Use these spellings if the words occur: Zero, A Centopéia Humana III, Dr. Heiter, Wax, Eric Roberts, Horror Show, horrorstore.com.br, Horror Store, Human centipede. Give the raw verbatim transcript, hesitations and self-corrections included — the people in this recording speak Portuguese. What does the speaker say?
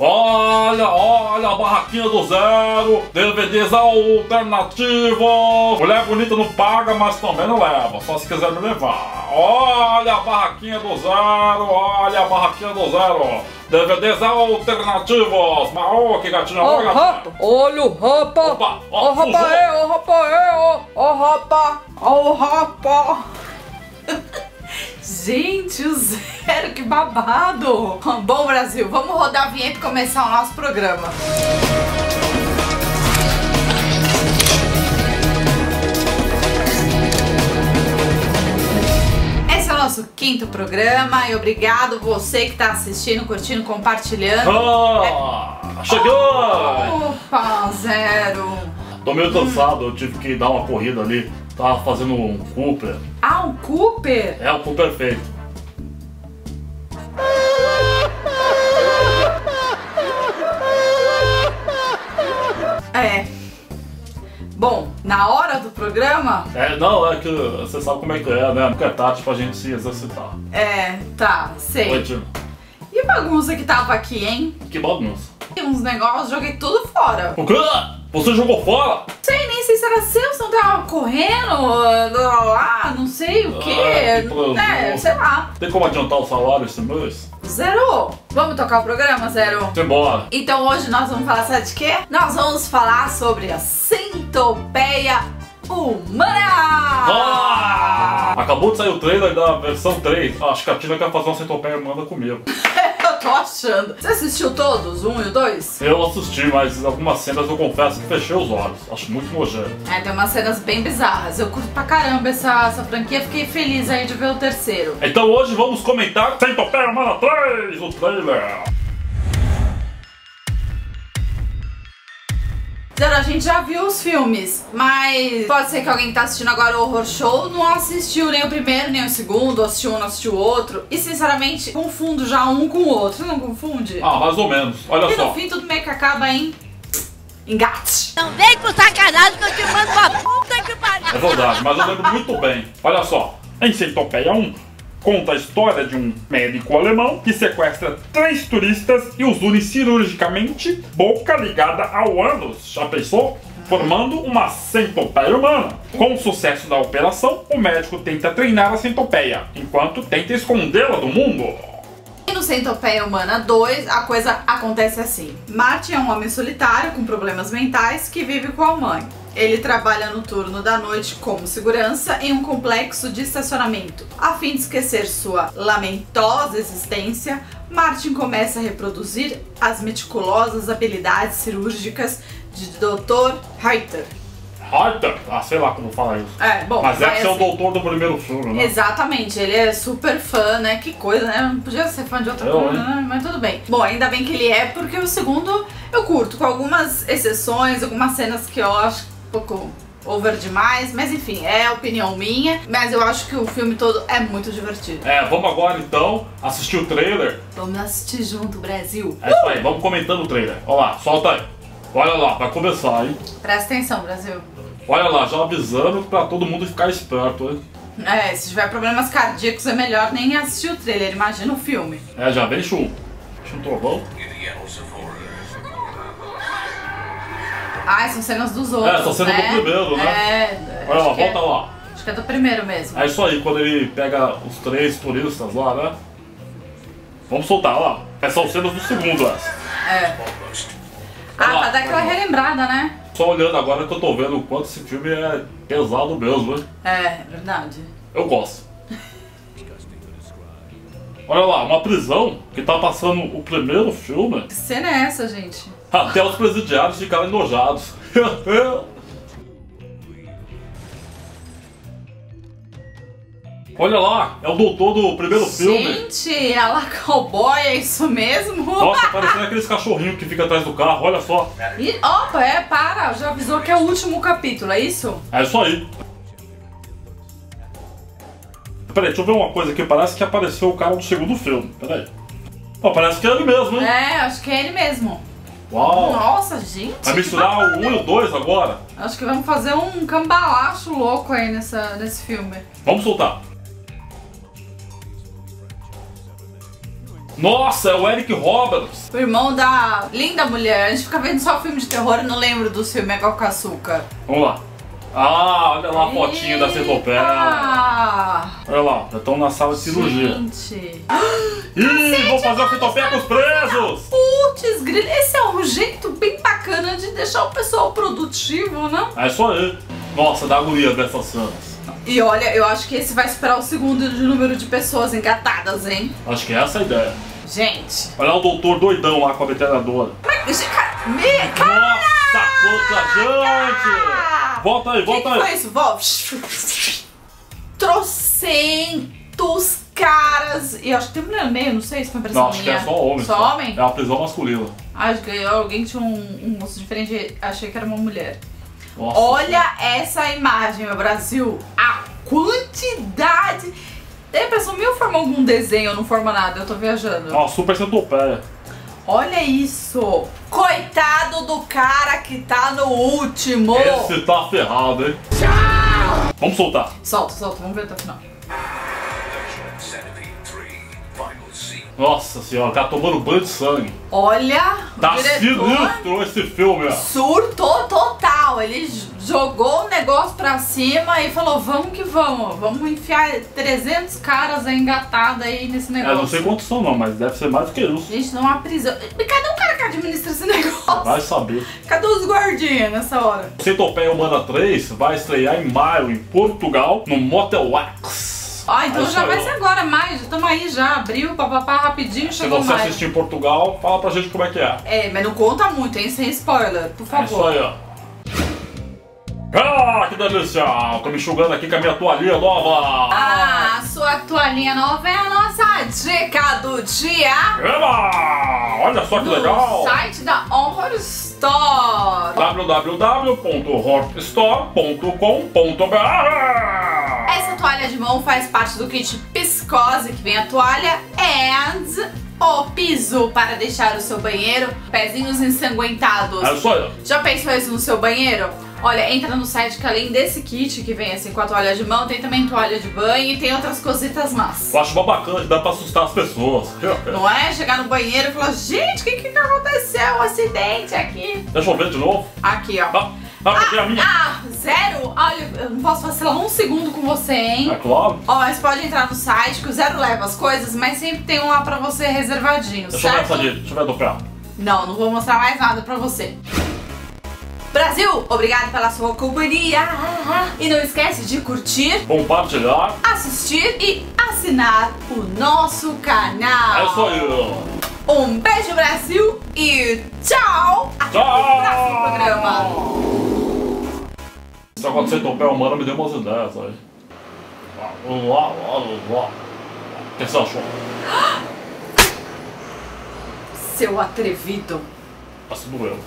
Olha, olha a barraquinha do zero, D V Ds alternativos. Mulher bonita não paga, mas também não leva, só se quiser me levar. Olha a barraquinha do zero, olha a barraquinha do zero, D V Ds alternativos. Ô, que gatinha, ó, gatinha. Olho, roupa, opa, ó, ó, roupa, é, ó, roupa, é, ó, ó, roupa, ó, roupa. Gente, o zero, que babado! Bom, Brasil, vamos rodar a vinheta e começar o nosso programa. Nosso quinto programa, e obrigado você que tá assistindo, curtindo, compartilhando. Ah, é... Chegou! Opa, zero! Tô meio cansado, hum. eu tive que dar uma corrida ali, tava fazendo um Cooper. Ah, um Cooper? É, um Cooper feito. É. Bom, na hora do programa... É, não, é que você sabe como é que é, né? Nunca é tarde pra gente se exercitar. É, tá, sei. Oi, Tino. E a bagunça que tava aqui, hein? Que bagunça? E uns negócios, joguei tudo fora. O quê? Você jogou fora? Sei, nem sei se era seu, você não tava correndo, lá, lá, não sei o quê. É, tipo, é, sei lá. Tem como adiantar o salário esse mês? Zero! Vamos tocar o programa, Zero? Simbora! Então hoje nós vamos falar, sabe de quê? Nós vamos falar sobre a Centopéia Humana! Ah! Acabou de sair o trailer da versão três. Acho que a Tina quer fazer uma Centopéia Humana comigo. Tô achando. Você assistiu todos, um e o dois? Eu assisti, mas algumas cenas eu confesso que fechei os olhos. Acho muito nojento. É, tem umas cenas bem bizarras. Eu curto pra caramba essa, essa franquia. Fiquei feliz aí de ver o terceiro. Então hoje vamos comentar Centopéia Humana três, o trailer. Zero, a gente já viu os filmes, mas pode ser que alguém que tá assistindo agora o Horror Show não assistiu nem o primeiro, nem o segundo, assistiu um, não assistiu o outro. E sinceramente, confundo já um com o outro, não confunde? Ah, mais ou menos, olha e só. E no fim tudo meio que acaba em... engate. Não vem com sacanagem que eu te mando uma puta que pariu. É verdade, mas eu lembro muito bem. Olha só, em Centopéia um, conta a história de um médico alemão que sequestra três turistas e os une cirurgicamente, boca ligada ao ânus, já pensou? Formando uma centopéia humana. Com o sucesso da operação, o médico tenta treinar a centopéia, enquanto tenta escondê-la do mundo. E no Centopéia Humana dois, a coisa acontece assim. Marty é um homem solitário com problemas mentais que vive com a mãe. Ele trabalha no turno da noite como segurança em um complexo de estacionamento. A fim de esquecer sua lamentosa existência, Martin começa a reproduzir as meticulosas habilidades cirúrgicas de doutor Heiter. Heiter? Ah, sei lá como fala isso. É, bom... Mas é que você é o doutor do primeiro filme, né? Exatamente, ele é super fã, né? Que coisa, né? Não podia ser fã de outra coisa, né? Mas tudo bem. Bom, ainda bem que ele é, porque o segundo eu curto, com algumas exceções, algumas cenas que eu acho... um pouco over demais, mas enfim, é a opinião minha, mas eu acho que o filme todo é muito divertido. É, vamos agora então assistir o trailer. Vamos assistir junto, Brasil. É isso aí, vamos comentando o trailer. Olha lá, solta aí. Olha lá, vai começar, hein? Presta atenção, Brasil. Olha lá, já avisando pra todo mundo ficar esperto, hein? É, se tiver problemas cardíacos é melhor nem assistir o trailer, imagina o filme. É, já vem chum. Chum trovão. Ah, são cenas dos outros, é, são cenas, né? Do primeiro, né? É, olha lá, volta é, lá. Acho que é do primeiro mesmo. É isso aí, quando ele pega os três turistas lá, né? Vamos soltar, olha lá. Essas são cenas do segundo, essa. É. Ah, lá, tá daquela relembrada, né? Só olhando agora que eu tô vendo o quanto esse filme é pesado mesmo, hein? É, verdade. Eu gosto. Olha lá, uma prisão que tá passando o primeiro filme. Que cena é essa, gente? Até os presidiários ficaram enojados. Olha lá, é o doutor do primeiro gente, filme. Gente, ela cowboy, é isso mesmo? Nossa, parecendo aqueles cachorrinhos que fica atrás do carro, olha só. E, opa, é, para, já avisou que é o último capítulo, é isso? É isso aí. Peraí, deixa eu ver uma coisa aqui, parece que apareceu o cara do segundo filme, peraí. Oh, parece que é ele mesmo, hein? É, acho que é ele mesmo. Uau! Nossa, gente! Vai misturar o um e o dois agora? Acho que vamos fazer um cambalacho louco aí nessa, nesse filme. Vamos soltar! Nossa, o Eric Roberts. O irmão da linda mulher. A gente fica vendo só filme de terror e não lembro do filme Água com Açúcar. Vamos lá. Ah, olha lá a fotinha da centopéia. Olha lá, já estão na sala de cirurgia. Gente. Ih, vou fazer a centopéia com os presos. Putz, grilo. Esse é um jeito bem bacana de deixar o pessoal produtivo, né? É só ele. Nossa, dá agonia ver essas cenas. E olha, eu acho que esse vai superar o segundo de número de pessoas engatadas, hein? Acho que é essa a ideia. Gente. Olha lá o doutor doidão lá com a metralhadora. Mas, cara, me... Cara! Nossa, quanta gente! Volta aí, volta aí. Que que foi isso? Volta. Trocentos caras. E acho que tem mulher no meio, não sei se foi impressão minha. Não, acho minha. que é só homem. Só, só homem? É uma prisão masculina. Ah, acho que alguém tinha um, um moço diferente, achei que era uma mulher. Nossa, olha senhora. Essa imagem, meu Brasil. A quantidade. Tem a impressão minha ou forma algum desenho, não forma nada, eu tô viajando. Ah, super centopéia. Olha isso! Coitado do cara que tá no último! Esse tá ferrado, hein? Tchau! Vamos soltar! Solta, solta, vamos ver até o final. Nossa senhora, tá tomando banho de sangue. Olha! Tá sinistro esse filme! Surtou total! Ele jogou o negócio pra cima e falou: vamos que vamos! Vamos enfiar trezentos caras engatados aí nesse negócio. Eu não sei quantos são, não, mas deve ser mais do que isso. Gente, não há prisão. Cadê o cara que administra esse negócio? Vai saber. Cadê os guardinhas nessa hora? Centopéia Humana três vai estrear em maio em Portugal, no Motel Wax. Ah, então aí já saiu. Vai ser agora, mais, estamos aí já, abriu, papapá, rapidinho, chegou mais. Se você mais. Assistir em Portugal, fala pra gente como é que é. É, mas não conta muito, hein, sem spoiler, por favor. É isso aí, ó. Ah, que delícia! Tô me enxugando aqui com a minha toalhinha nova. Ah, sua toalhinha nova é a nossa dica do dia. Eba! Olha só que legal! No site da Horror Store. w w w ponto horror store ponto com ponto b r. Essa toalha de mão faz parte do kit Psicose, que vem a toalha and o piso para deixar o seu banheiro pezinhos ensanguentados. É só eu. Já pensou isso no seu banheiro? Olha, entra no site que além desse kit que vem assim com a toalha de mão, tem também toalha de banho e tem outras cositas más. Eu acho uma bacana que dá pra assustar as pessoas. Não é? Chegar no banheiro e falar: gente, o que que aconteceu? Um acidente aqui. Deixa eu ver de novo. Aqui, ó. Tá. Ah, ah, a minha. ah, zero? Olha, eu não posso vacilar um segundo com você, hein? É claro. Ó, você pode entrar no site que o zero leva as coisas, mas sempre tem um lá pra você reservadinho, Deixa certo? Eu ver Deixa eu ver do pé. Não, não vou mostrar mais nada pra você. Brasil, obrigado pela sua companhia. E não esquece de curtir, compartilhar, assistir e assinar o nosso canal. É só eu. Um beijo, Brasil, e tchau! Até o próximo programa. Só quando você topar humano me deu umas ideias aí. O que você achou? Seu atrevido. Mas doeu.